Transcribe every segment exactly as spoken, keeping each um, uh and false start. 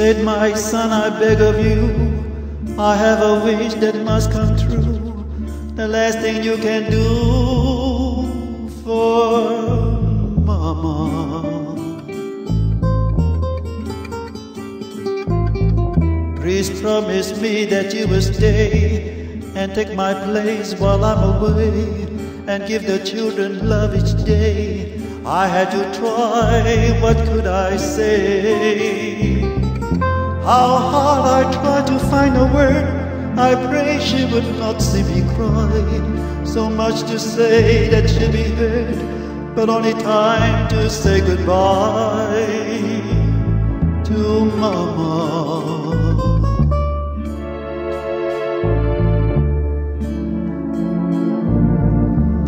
said, "My son, I beg of you, I have a wish that must come true. The last thing you can do for Mama, please promise me that you will stay and take my place while I'm away, and give the children love each day. I had to try, what could I say? How hard I tried to find a word, I pray she would not see me cry. So much to say that should be heard, but only time to say goodbye to Mama."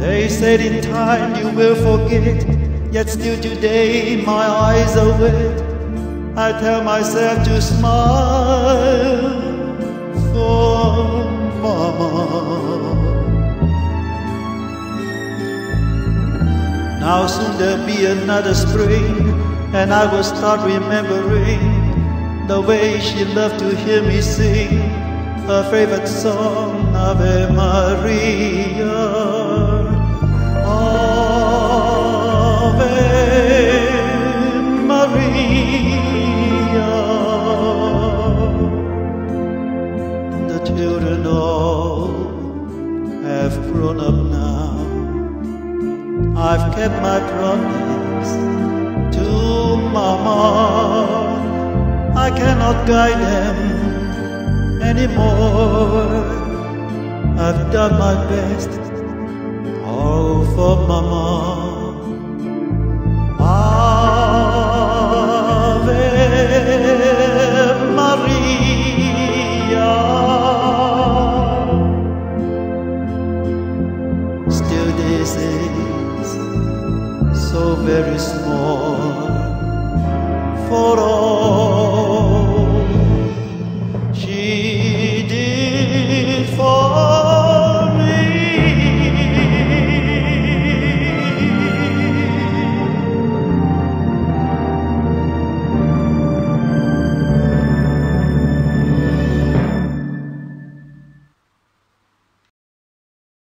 They said in time you will forget, yet still today my eyes are wet. I tell myself to smile for Mama. Now soon there'll be another spring, and I will start remembering the way she loved to hear me sing her favorite song, Ave Maria. Ave Maria. The children all have grown up now. I've kept my promise to Mama. I cannot guide them anymore. I've done my best, all for Mama. Still this is so very small for all.